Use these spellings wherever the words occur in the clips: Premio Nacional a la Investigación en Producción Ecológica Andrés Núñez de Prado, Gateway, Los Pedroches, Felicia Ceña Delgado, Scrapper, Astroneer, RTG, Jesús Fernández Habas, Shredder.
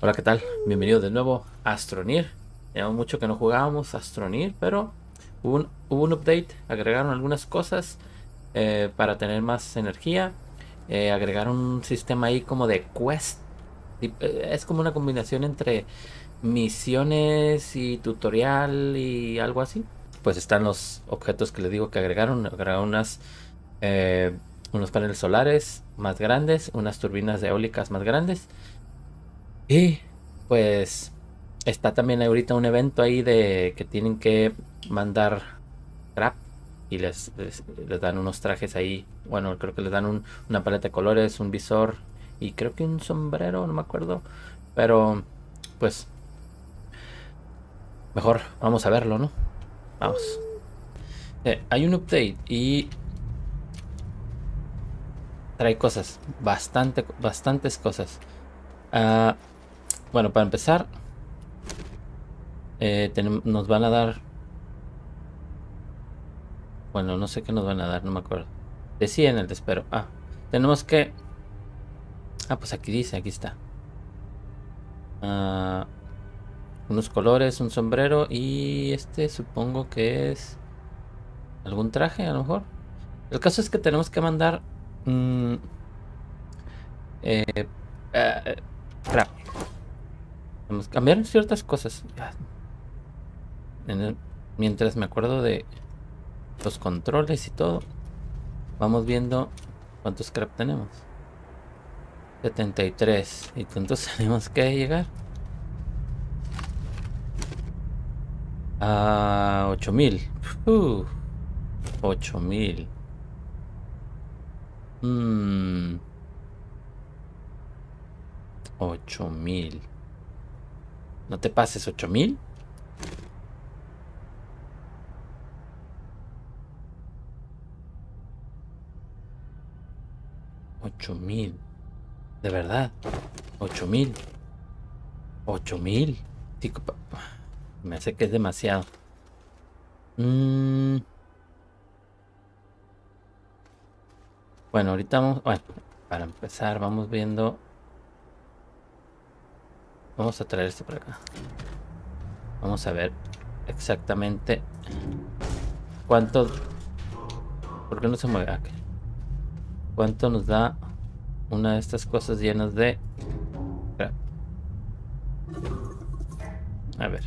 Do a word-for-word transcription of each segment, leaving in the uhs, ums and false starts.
Hola, ¿qué tal? Bienvenidos de nuevo a Astroneer. Llevamos mucho que no jugábamos a Astroneer, pero hubo un, hubo un update, agregaron algunas cosas eh, para tener más energía. Eh, agregaron un sistema ahí como de quest. Es como una combinación entre misiones y tutorial y algo así. Pues están los objetos que les digo que agregaron. Agregaron unas, eh, unos paneles solares más grandes, unas turbinas eólicas más grandes. Y pues está también ahorita un evento ahí de que tienen que mandar crap y les, les, les dan unos trajes ahí. Bueno, creo que les dan un, una paleta de colores, un visor y creo que un sombrero, no me acuerdo. Pero pues mejor vamos a verlo, ¿no? Vamos. Eh, hay un update y trae cosas, bastante, bastantes cosas. Uh, Bueno, para empezar, eh, tenemos, nos van a dar, bueno, no sé qué nos van a dar, no me acuerdo. Decía en el despero, ah, tenemos que, ah, pues aquí dice, aquí está, uh, unos colores, un sombrero y este supongo que es algún traje a lo mejor. El caso es que tenemos que mandar, mm, eh, eh, crap. Cambiaron ciertas cosas en el, mientras me acuerdo de los controles y todo. Vamos viendo cuántos crap tenemos. Setenta y tres. Y cuántos tenemos que llegar a ocho mil. uh, ocho mil. mm. ocho mil. No te pases, ocho mil. ocho mil. De verdad. ocho mil. ocho mil. Me hace que es demasiado. Mm. Bueno, ahorita vamos. Bueno, para empezar, vamos viendo. Vamos a traer esto para acá. Vamos a ver exactamente cuánto. ¿Por qué no se mueve? Okay. ¿Cuánto nos da una de estas cosas llenas de crap? A ver.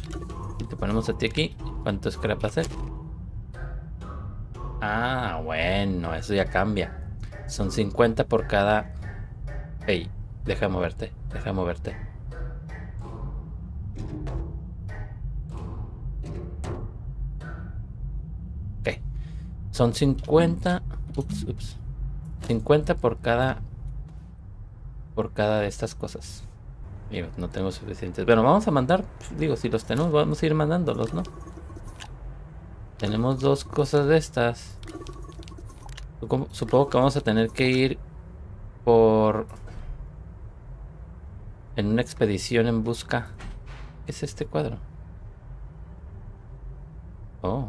Si te ponemos a ti aquí, ¿cuánto es crap hacer? Ah, bueno, eso ya cambia. Son cincuenta por cada. Hey, deja de moverte, deja de moverte. Son cincuenta, ups, ups, cincuenta por cada, por cada de estas cosas. Digo, no tengo suficientes. Bueno, vamos a mandar, digo, si los tenemos, vamos a ir mandándolos, ¿no? Tenemos dos cosas de estas. Supongo que vamos a tener que ir por, en una expedición en busca. ¿Qué es este cuadro? Oh.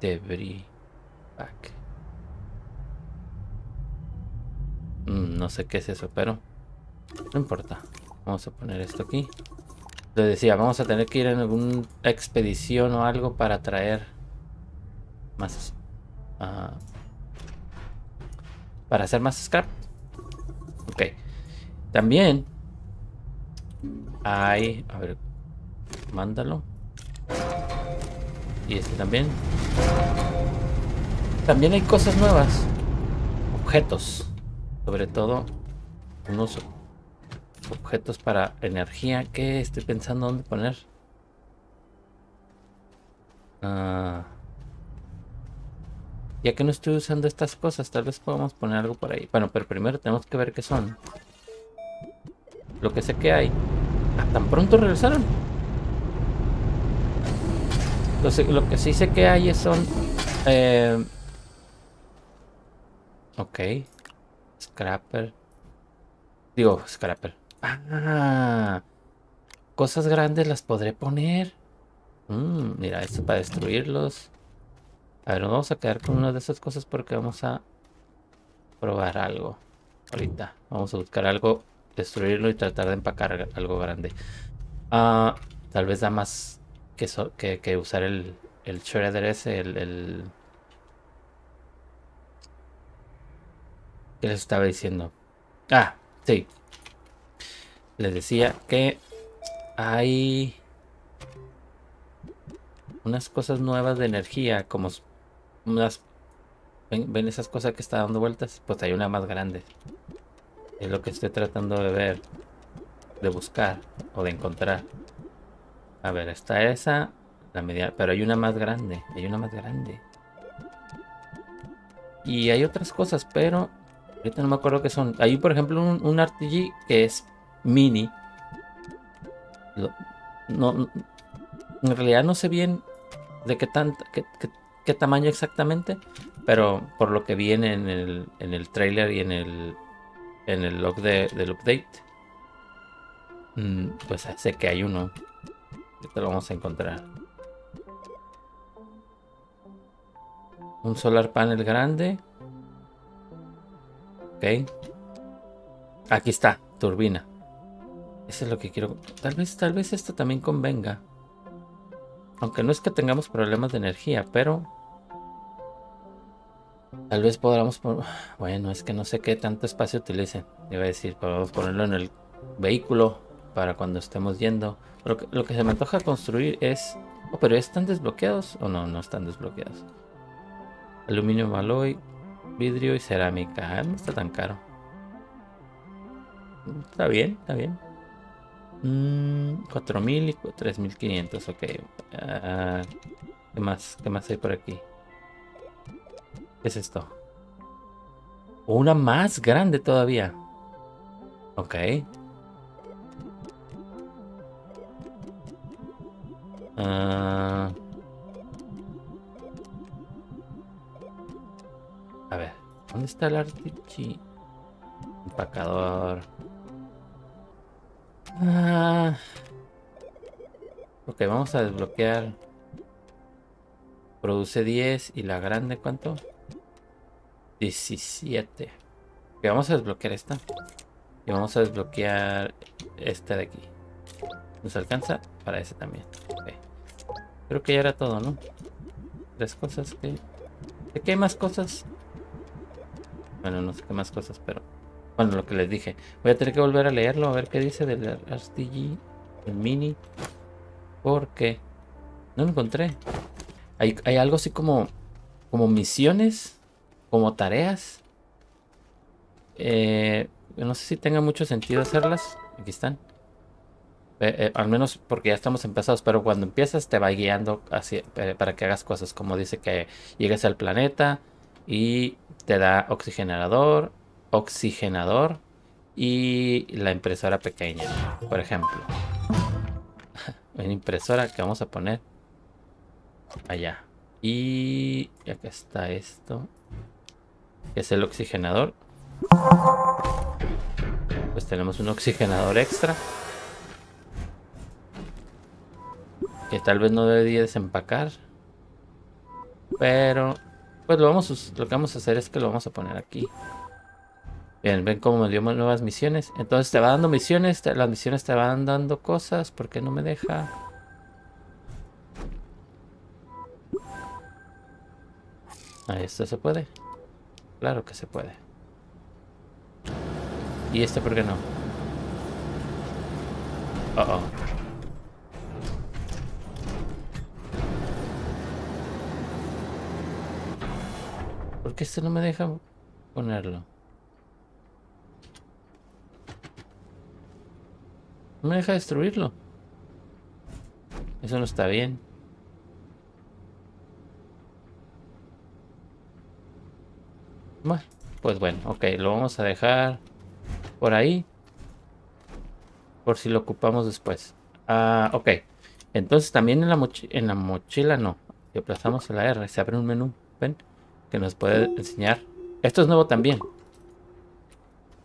Debris pack. Mm, no sé qué es eso, pero no importa. Vamos a poner esto aquí. Les decía, vamos a tener que ir en alguna expedición o algo para traer más. Uh, para hacer más scrap. Ok. También hay. A ver, mándalo. Y este también. También hay cosas nuevas. Objetos. Sobre todo unos objetos para energía. Que estoy pensando dónde poner. Uh, ya que no estoy usando estas cosas, tal vez podamos poner algo por ahí. Bueno, pero primero tenemos que ver qué son. Lo que sé que hay. Ah, tan pronto regresaron. Lo que sí sé que hay son... Eh, ok. Scrapper. Digo, Scrapper. Ah, cosas grandes las podré poner. Mm, mira, esto es para destruirlos. A ver, nos vamos a quedar con una de esas cosas porque vamos a probar algo. Ahorita vamos a buscar algo, destruirlo y tratar de empacar algo grande. Uh, tal vez da más que, so que, que usar el, el Shredder ese, el, el... ¿Qué les estaba diciendo? Ah, sí. Les decía que hay unas cosas nuevas de energía, como unas... ¿Ven, ven esas cosas que está dando vueltas? Pues hay una más grande. Es lo que estoy tratando de ver, de buscar o de encontrar. A ver, está esa, la media, pero hay una más grande, hay una más grande. Y hay otras cosas, pero ahorita no me acuerdo qué son. Hay, por ejemplo, un, un R T G que es mini. Lo, no, no, en realidad no sé bien de qué tan... Qué, qué, qué tamaño exactamente, pero por lo que viene en el, en el trailer y en el en el log de, del update, pues sé que hay uno. Este lo vamos a encontrar. Un solar panel grande. Ok. Aquí está, turbina. Eso es lo que quiero. Tal vez, tal vez esto también convenga. Aunque no es que tengamos problemas de energía, pero... Tal vez podamos... Por... Bueno, es que no sé qué tanto espacio utilicen. Iba a decir, podemos ponerlo en el vehículo para cuando estemos yendo. Lo que, lo que se me antoja construir es... Oh, pero ¿están desbloqueados? O no, no están desbloqueados. Aluminio, alloy, vidrio y cerámica. ¿Eh? No está tan caro. Está bien, está bien. cuatro mil y tres mil quinientos, ok. Uh, ¿qué más? ¿Qué más hay por aquí? ¿Qué es esto? Una más grande todavía. Ok. Uh, a ver, ¿dónde está el R T G? Empacador. Ah. Ok, vamos a desbloquear. Produce diez y la grande, ¿cuánto? diecisiete. Ok, vamos a desbloquear esta. Y vamos a desbloquear esta de aquí. ¿Nos alcanza? Para ese también. Okay. Creo que ya era todo, ¿no? Tres cosas que... ¿De qué hay más cosas? Bueno, no sé qué más cosas, pero... Bueno, lo que les dije. Voy a tener que volver a leerlo, a ver qué dice del R T G, el mini. Porque no lo encontré. Hay, hay algo así como, como misiones, como tareas. Eh, no sé si tenga mucho sentido hacerlas. Aquí están. Eh, eh, al menos porque ya estamos empezados. Pero cuando empiezas te va guiando hacia, eh, para que hagas cosas. Como dice que llegues al planeta y te da oxigenador. oxigenador y la impresora pequeña, por ejemplo. Una impresora que vamos a poner allá. Y acá está esto, que es el oxigenador. Pues tenemos un oxigenador extra que tal vez no debería desempacar, pero pues lo vamos lo que vamos a hacer es que lo vamos a poner aquí. Bien, ven cómo me dio nuevas misiones. Entonces te va dando misiones, te, las misiones te van dando cosas. ¿Por qué no me deja? Ah, ¿esto se puede? Claro que se puede. ¿Y este por qué no? Oh, oh. ¿Por qué este no me deja ponerlo? No me deja destruirlo. Eso no está bien. Bueno, pues bueno, ok, lo vamos a dejar por ahí. Por si lo ocupamos después. Ah, ok. Entonces también en la, mochi en la mochila no. Si aplazamos la R, se abre un menú. Ven, que nos puede enseñar. Esto es nuevo también.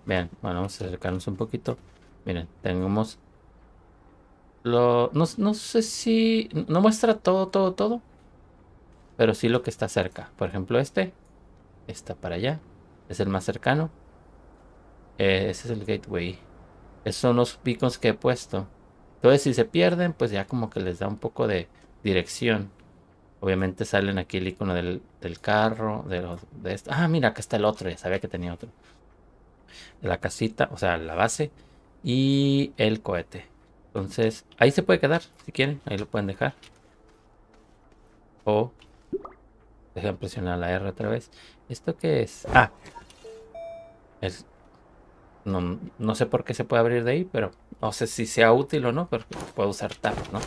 Vean, bueno, vamos a acercarnos un poquito. Miren, tenemos... Lo, no, no sé si... No muestra todo, todo, todo. Pero sí lo que está cerca. Por ejemplo, este. Está para allá. Es el más cercano. Eh, ese es el gateway. Esos son los beacons que he puesto. Entonces, si se pierden, pues ya como que les da un poco de dirección. Obviamente salen aquí el icono del, del carro. De los, de esto. Ah, mira, acá está el otro. Ya sabía que tenía otro. La casita, o sea, la base. Y el cohete. Entonces, ahí se puede quedar, si quieren. Ahí lo pueden dejar. O, dejen presionar la R otra vez. ¿Esto qué es? Ah. Es, no, no sé por qué se puede abrir de ahí, pero no sé si sea útil o no, pero puedo usar tab, ¿no?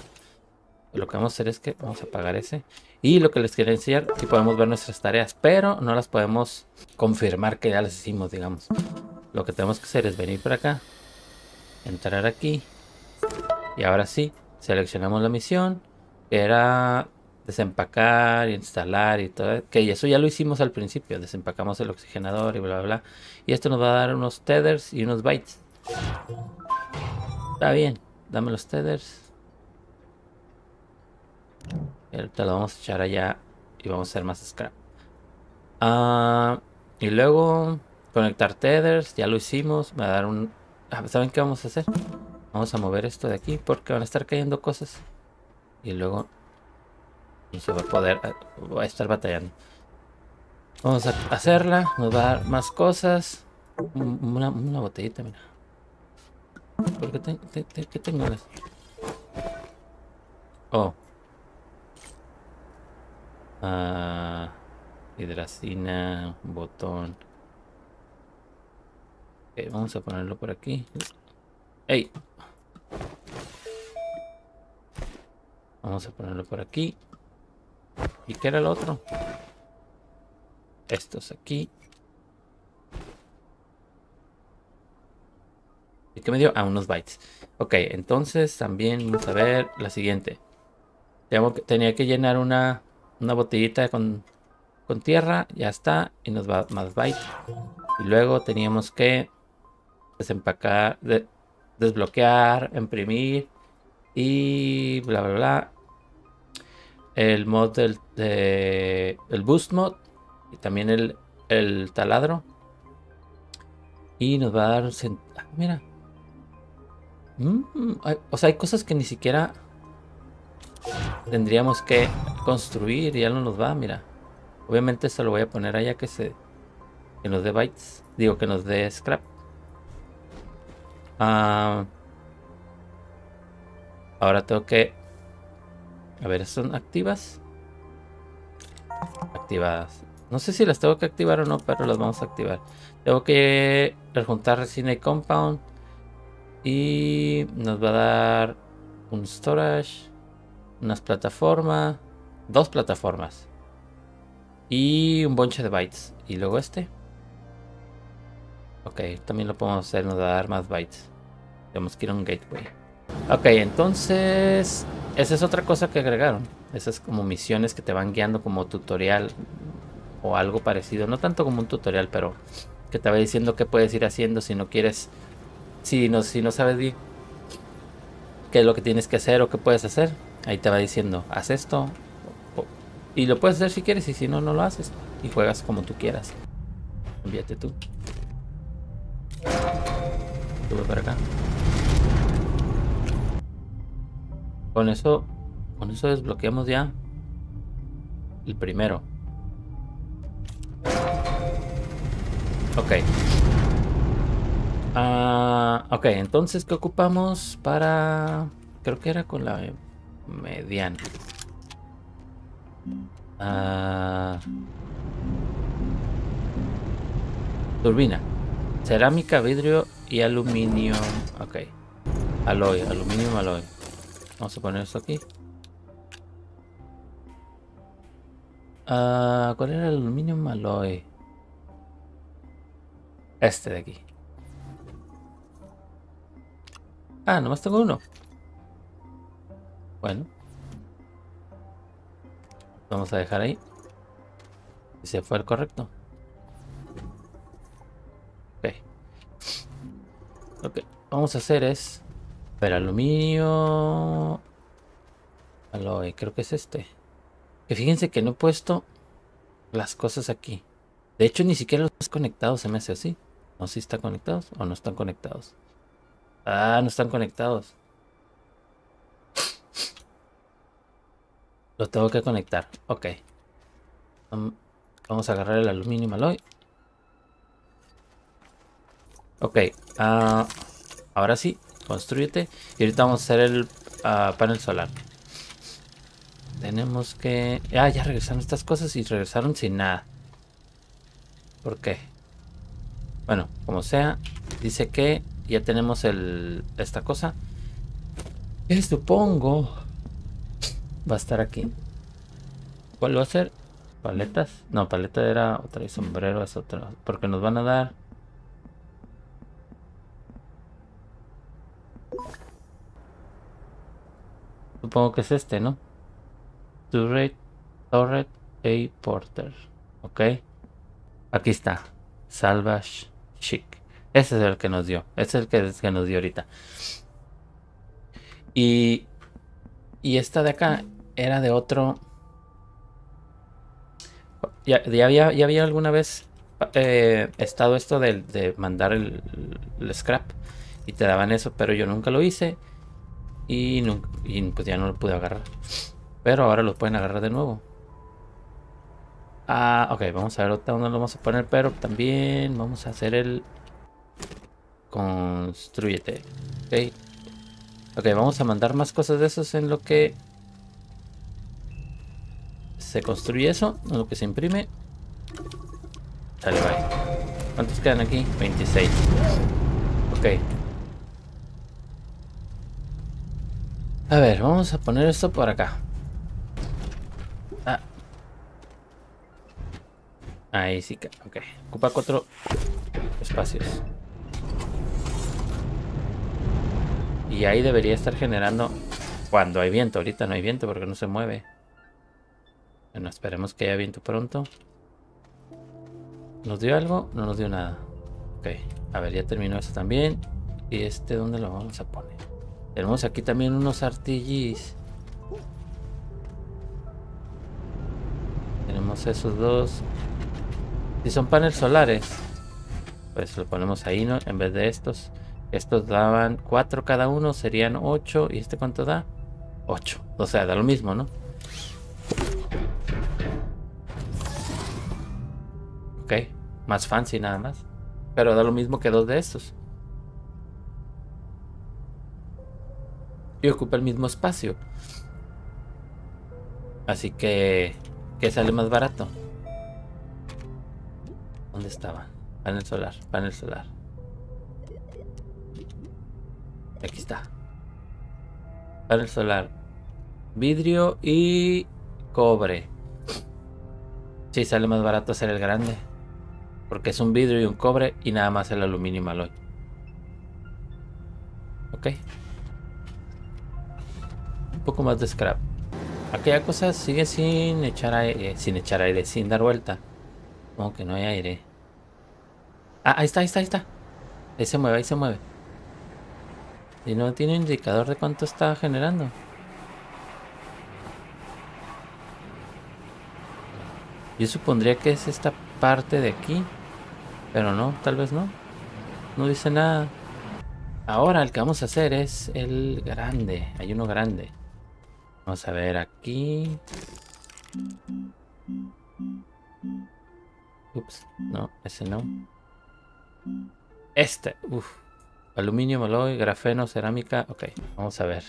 Lo que vamos a hacer es que vamos a apagar ese. Y lo que les quería enseñar, aquí podemos ver nuestras tareas, pero no las podemos confirmar que ya las hicimos, digamos. Lo que tenemos que hacer es venir para acá, entrar aquí. Y ahora sí, seleccionamos la misión, que era desempacar, instalar y todo. Que eso ya lo hicimos al principio, desempacamos el oxigenador y bla, bla, bla. Y esto nos va a dar unos tethers y unos bytes. Está bien, dame los tethers. Y ahorita lo vamos a echar allá y vamos a hacer más scrap. Uh, y luego conectar tethers, ya lo hicimos, me va a dar un... ¿Saben qué vamos a hacer? Vamos a mover esto de aquí porque van a estar cayendo cosas. Y luego no se va a poder... Va a estar batallando. Vamos a hacerla. Nos va a dar más cosas. Una, una botellita, mira. ¿Por qué, te, te, te, qué tengo? Oh. Ah, hidracina. Botón. Okay, vamos a ponerlo por aquí. ¡Ey! Vamos a ponerlo por aquí. ¿Y qué era el otro? Estos aquí. ¿Y qué me dio? Ah, unos bytes. Ok, entonces también vamos a ver la siguiente. Tengo que, tenía que llenar una, una botellita con, con tierra. Ya está. Y nos va más bytes. Y luego teníamos que desempacar... De, desbloquear, imprimir y bla bla bla, el mod del de, el boost mod y también el, el taladro, y nos va a dar ah, mira mm, hay, o sea hay cosas que ni siquiera tendríamos que construir y ya no nos va. Mira, obviamente esto lo voy a poner allá que se que nos dé bytes, digo que nos dé scrap. Uh, ahora tengo que... A ver, ¿son activas? Activadas. No sé si las tengo que activar o no, pero las vamos a activar. Tengo que juntar resina y compound. Y nos va a dar un storage. Unas plataformas. Dos plataformas. Y un bunch de bytes. Y luego este. Ok, también lo podemos hacer, nos va a dar más bytes. Tenemos que ir a un gateway. Ok, entonces... Esa es otra cosa que agregaron. Esas como misiones que te van guiando como tutorial. O algo parecido. No tanto como un tutorial, pero... Que te va diciendo qué puedes ir haciendo si no quieres... Si no, si no sabes bien... Qué es lo que tienes que hacer o qué puedes hacer. Ahí te va diciendo, haz esto. O, o, y lo puedes hacer si quieres y si no, no lo haces. Y juegas como tú quieras. Envíate tú. Para acá. Con eso, con eso desbloqueamos ya el primero. Ok. Uh, ok, entonces ¿qué ocupamos para...? Creo que era con la mediana. Uh, turbina. Cerámica, vidrio y aluminio. Ok. Aloy, aluminio, aloy. Vamos a poner esto aquí. Uh, ¿Cuál era el aluminio, aloy? Este de aquí. Ah, nomás tengo uno. Bueno. Vamos a dejar ahí. Ese fue el correcto. Lo que vamos a hacer es ver, aluminio. Aloe, creo que es este. Que fíjense que no he puesto las cosas aquí. De hecho, ni siquiera los conectados se me hace así. No sé si están conectados o no están conectados. Ah, no están conectados. Lo tengo que conectar. Ok. Vamos a agarrar el aluminio alloy. Ok. Uh, ahora sí. Construyete. Y ahorita vamos a hacer el uh, panel solar. Tenemos que... Ah, ya regresaron estas cosas y regresaron sin nada. ¿Por qué? Bueno, como sea. Dice que ya tenemos el esta cosa. Que supongo va a estar aquí. ¿Cuál va a ser? Paletas. No, paleta era otra y sombrero es otra. Porque nos van a dar... Supongo que es este, ¿no? Turret, Turret A Porter. Ok. Aquí está. Salvage Chic. Ese es el que nos dio. Ese es el que, es que nos dio ahorita. Y... Y esta de acá era de otro... Ya, ya, había, ya había alguna vez eh, estado esto de, de mandar el, el scrap. Y te daban eso, pero yo nunca lo hice. Y, nunca, y pues ya no lo pude agarrar. Pero ahora lo pueden agarrar de nuevo. Ah, ok, vamos a ver ahorita dónde lo vamos a poner. Pero también vamos a hacer el... Construyete. Ok. Ok, vamos a mandar más cosas de esos en lo que se construye eso, en lo que se imprime. Dale, bye. ¿Cuántos quedan aquí? veintiséis. Ok. A ver, vamos a poner esto por acá. Ah. Ahí sí que... Ok, ocupa cuatro espacios. Y ahí debería estar generando cuando hay viento. Ahorita no hay viento porque no se mueve. Bueno, esperemos que haya viento pronto. ¿Nos dio algo? No nos dio nada. Ok, a ver, ya terminó esto también. ¿Y este dónde lo vamos a poner? Tenemos aquí también unos R T Gs. Tenemos esos dos. Si son paneles solares, pues lo ponemos ahí, ¿no? En vez de estos. Estos daban cuatro cada uno, serían ocho. ¿Y este cuánto da? ocho. O sea, da lo mismo, ¿no? Ok, más fancy nada más. Pero da lo mismo que dos de estos. Y ocupa el mismo espacio. Así que... ¿Qué sale más barato? ¿Dónde estaba? Panel solar, panel solar. Aquí está. Panel solar. Vidrio y cobre. Sí, sale más barato hacer el grande. Porque es un vidrio y un cobre y nada más el aluminio alloy. Ok. Un poco más de scrap. Aquella cosa sigue sin echar aire. Sin echar aire, sin dar vuelta. Como que no hay aire. Ah, ahí está, ahí está, ahí está. Ahí se mueve, ahí se mueve. Y no tiene indicador de cuánto está generando. Yo supondría que es esta parte de aquí. Pero no, tal vez no. No dice nada. Ahora el que vamos a hacer es el grande. Hay uno grande. Vamos a ver aquí. Ups, no, ese no. Este, uff. Aluminio, alloy, grafeno, cerámica. Ok, vamos a ver.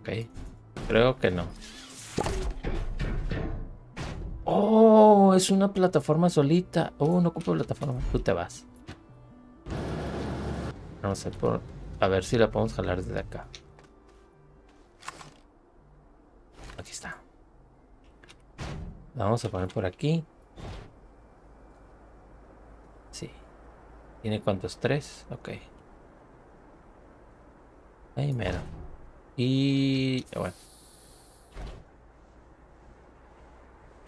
Ok, creo que no. Oh, es una plataforma solita. Oh, no ocupo plataforma. Tú te vas. Vamos a ver, por... a ver si la podemos jalar desde acá. Aquí está. La vamos a poner por aquí. Sí. ¿Tiene cuántos? Tres. Ok. Ahí mero. Y... bueno.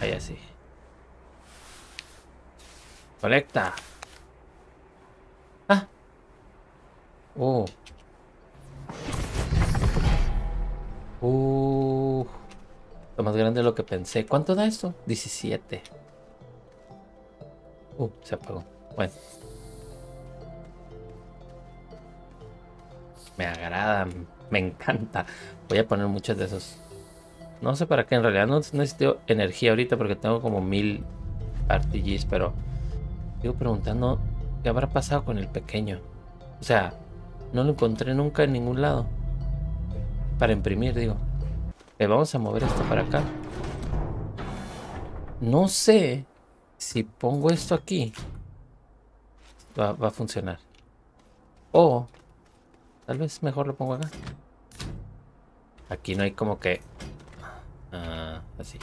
Ahí así. Colecta. Ah. Oh. Uh. Lo más grande de lo que pensé. ¿Cuánto da esto? diecisiete. Uh, se apagó. Bueno. Me agrada, me encanta. Voy a poner muchos de esos. No sé para qué, en realidad no necesito energía ahorita porque tengo como mil R T Gs, pero sigo preguntando qué habrá pasado con el pequeño. O sea, no lo encontré nunca en ningún lado. Para imprimir, digo. Le vamos a mover esto para acá. No sé si pongo esto aquí. Va, va a funcionar. O... tal vez mejor lo pongo acá. Aquí no hay como que... Uh, así.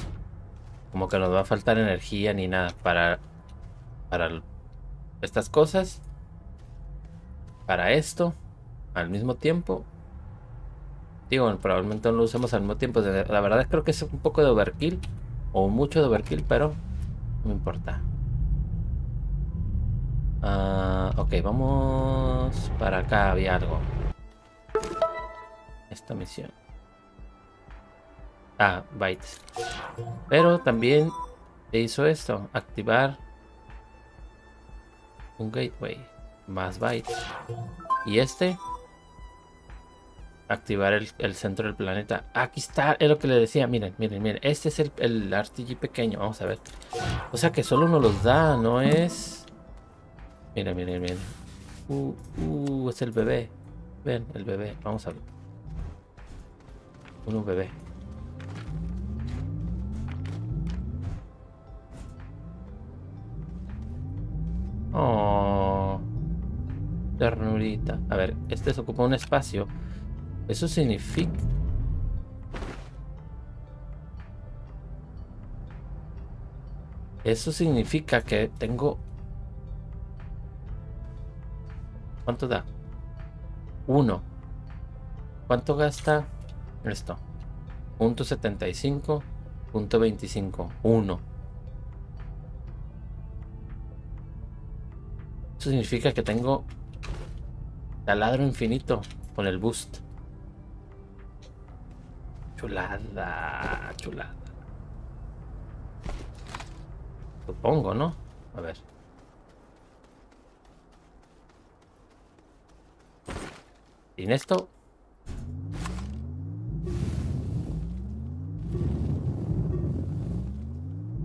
Como que nos va a faltar energía ni nada para... para estas cosas. Para esto. Al mismo tiempo. Digo, probablemente no lo usemos al mismo tiempo. La verdad creo que es un poco de overkill. O mucho de overkill, pero... no importa. Uh, ok, vamos... para acá había algo. Esta misión. Ah, bytes. Pero también se hizo esto. Activar un gateway. Más bytes. Y este. Activar el, el centro del planeta. Aquí está. Es lo que le decía. Miren, miren, miren. Este es el, el R T G pequeño. Vamos a ver. O sea que solo nos los da. No es... miren, miren, miren. Uh, uh, es el bebé. Ven, el bebé. Vamos a ver. Uno bebé. Oh, ternurita. A ver, este se ocupa un espacio. Eso significa... eso significa que tengo... ¿cuánto da? Uno. ¿Cuánto gasta? Esto. Punto setenta y cinco. Punto veinticinco. uno. Eso significa que tengo taladro infinito con el boost. Chulada. Chulada. Supongo, ¿no? A ver. Sin esto...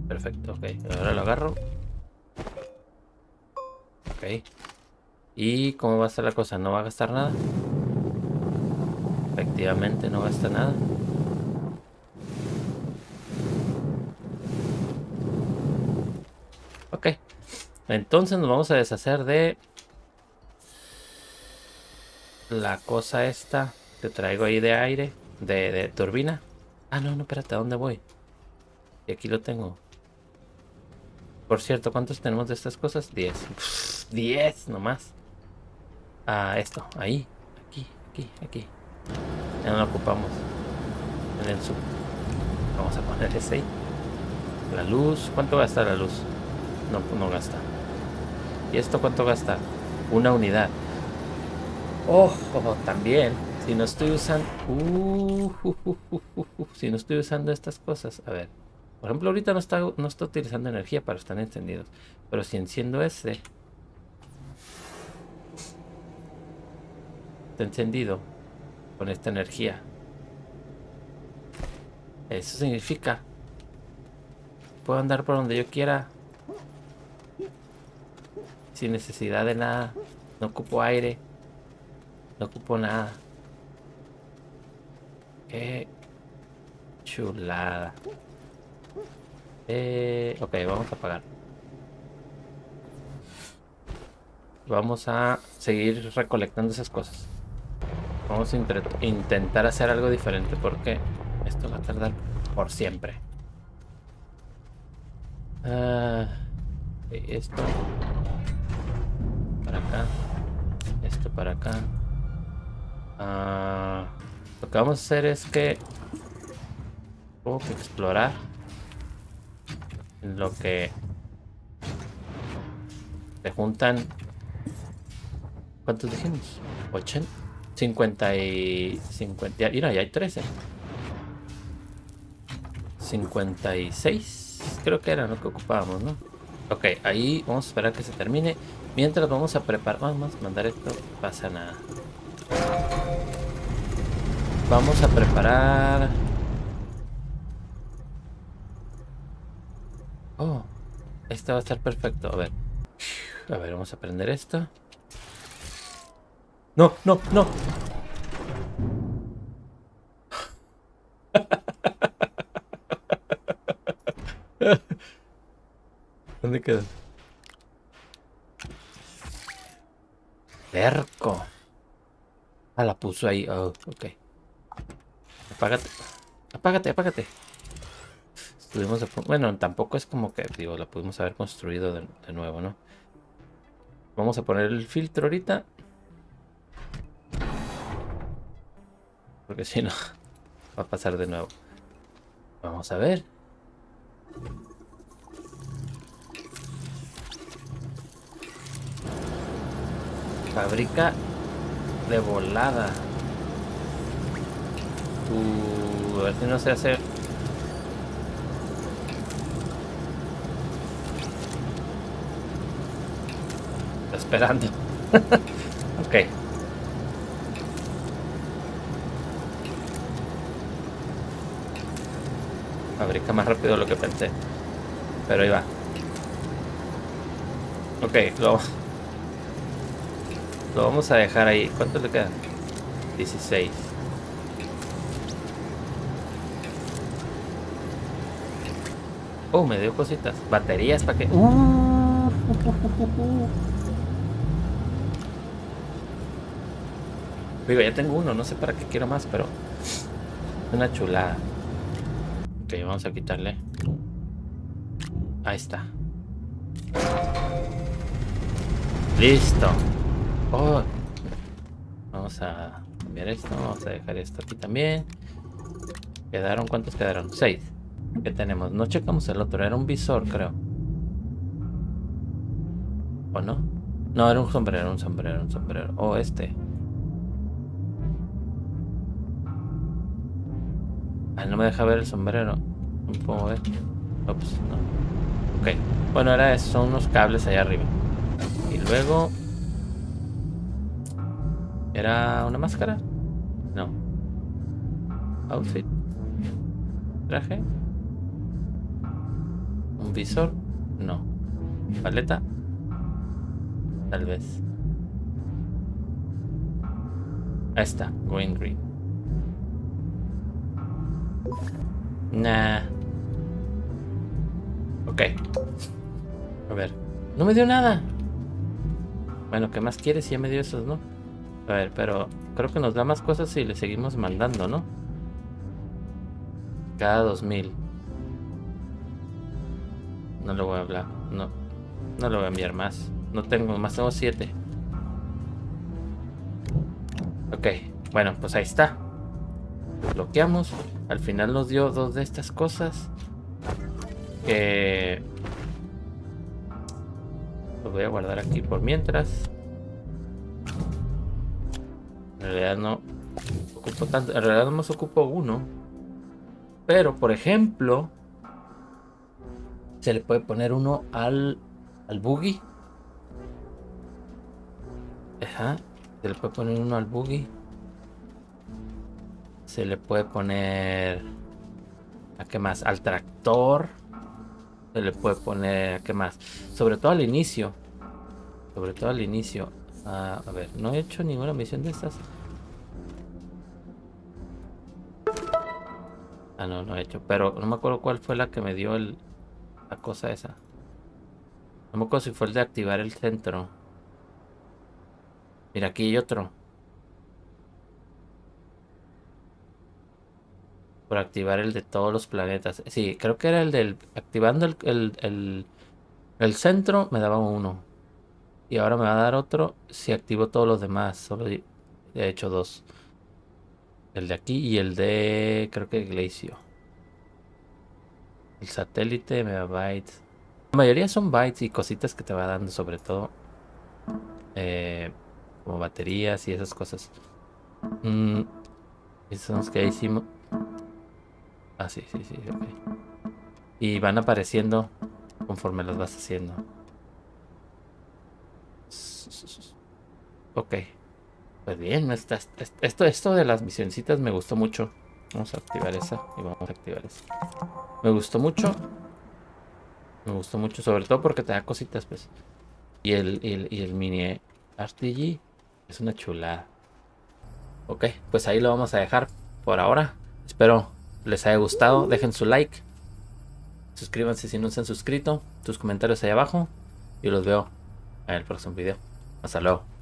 perfecto, ok. Ahora lo agarro. Ok. ¿Y cómo va a estar la cosa? ¿No va a gastar nada? Efectivamente, no gasta nada. Ok. Entonces nos vamos a deshacer de... la cosa esta que traigo ahí de aire. De, de turbina. Ah, no, no, espérate. ¿A dónde voy? Y aquí lo tengo. Por cierto, ¿cuántos tenemos de estas cosas? diez. diez nomás. Ah, esto. Ahí. Aquí, aquí, aquí. Ya no lo ocupamos. En el sub. Vamos a poner ese ahí. La luz. ¿Cuánto gasta la luz? No, no gasta. ¿Y esto cuánto gasta? Una unidad. Ojo, oh, también. Si no estoy usando... Uh, uh, uh, uh, uh, uh, si no estoy usando estas cosas. A ver. Por ejemplo, ahorita no está, no está utilizando energía para estar encendidos. Pero si enciendo este... está encendido. Con esta energía. Eso significa... puedo andar por donde yo quiera. Sin necesidad de nada. No ocupo aire. No ocupo nada. Qué chulada. Eh, ok, vamos a apagar. Vamos a seguir recolectando esas cosas. Vamos a intentar hacer algo diferente porque esto va a tardar por siempre. Uh, esto para acá. Esto para acá. Uh, lo que vamos a hacer es que... tengo que explorar. Lo que se juntan ¿Cuántos dijimos? ochenta. cincuenta y cincuenta. Ya, mira, ya hay trece. cincuenta y seis. Creo que era lo que ocupábamos, ¿no? Ok, ahí vamos a esperar que se termine. Mientras vamos a preparar. Vamos a mandar esto. Pasa nada. Vamos a preparar. Oh, esto va a estar perfecto. A ver. A ver, vamos a prender esto. No, no, no. ¿Dónde quedó? Cerco. Ah, la puso ahí. Oh, ok. Apágate. Apágate, apágate. Estuvimos a... Bueno, tampoco es como que, digo, la pudimos haber construido de, de nuevo, ¿no? Vamos a poner el filtro ahorita. Porque si no, va a pasar de nuevo. Vamos a ver. Fabrica de volada. Uh, a ver si no se hace. Está esperando. Ok. Fabrica más rápido de lo que pensé. Pero ahí va. Ok, lo, lo vamos a dejar ahí. ¿Cuánto le queda? dieciséis. Oh, me dio cositas. Baterías para que... Uh. Digo, ya tengo uno. No sé para qué quiero más, pero... Una chulada. Ok, vamos a quitarle. Ahí está. Listo. Oh. Vamos a cambiar esto. Vamos a dejar esto aquí también. ¿Quedaron? ¿Cuántos quedaron? Seis. ¿Qué tenemos? No checamos el otro. Era un visor, creo. ¿O no? No, era un sombrero, un sombrero, un sombrero. Oh, este. Ah, no me deja ver el sombrero. No puedo ver. Ops, no. Ok. Bueno, ahora eso, son unos cables allá arriba. Y luego... ¿Era una máscara? No. Outfit. Traje. Un visor. No. Paleta. Tal vez. Ahí está. Going green. Nah. Ok. A ver. No me dio nada. Bueno, ¿qué más quieres? Ya me dio esos, ¿no? A ver, pero creo que nos da más cosas si le seguimos mandando, ¿no? Cada dos mil. No le voy a hablar. No. No le voy a enviar más. No tengo más. Tengo siete. Ok. Bueno, pues ahí está. Bloqueamos. Al final nos dio dos de estas cosas. Eh, lo voy a guardar aquí por mientras. En realidad no ocupo tanto. En realidad nomás ocupo uno. Pero por ejemplo, se le puede poner uno al, al buggy. Ajá. Se le puede poner uno al buggy. Se le puede poner... ¿A qué más? Al tractor. Se le puede poner... ¿A qué más? Sobre todo al inicio. Sobre todo al inicio. Uh, a ver, no he hecho ninguna misión de estas. Ah, no, no he hecho. Pero no me acuerdo cuál fue la que me dio el... La cosa esa. No me acuerdo si fue el de activar el centro. Mira, aquí hay otro. Por activar el de todos los planetas. Sí, creo que era el del... Activando el, el, el, el centro me daba uno. Y ahora me va a dar otro si activo todos los demás. Solo he hecho dos. El de aquí y el de... Creo que el Glacio. El satélite me da bytes. La mayoría son bytes y cositas que te va dando sobre todo. Eh, como baterías y esas cosas. Mm, esos son los que hicimos. Ah, sí, sí, sí, ok. Y van apareciendo conforme los vas haciendo. Ok. Pues bien, esta, esta, esto, esto de las misioncitas me gustó mucho. Vamos a activar esa y vamos a activar esa. Me gustó mucho. Me gustó mucho, sobre todo porque te da cositas, pues. Y el, y el, y el mini R T G es una chulada. Ok, pues ahí lo vamos a dejar por ahora. Espero les haya gustado. Dejen su like. Suscríbanse si no se han suscrito. Tus comentarios ahí abajo. Y los veo en el próximo video. Hasta luego.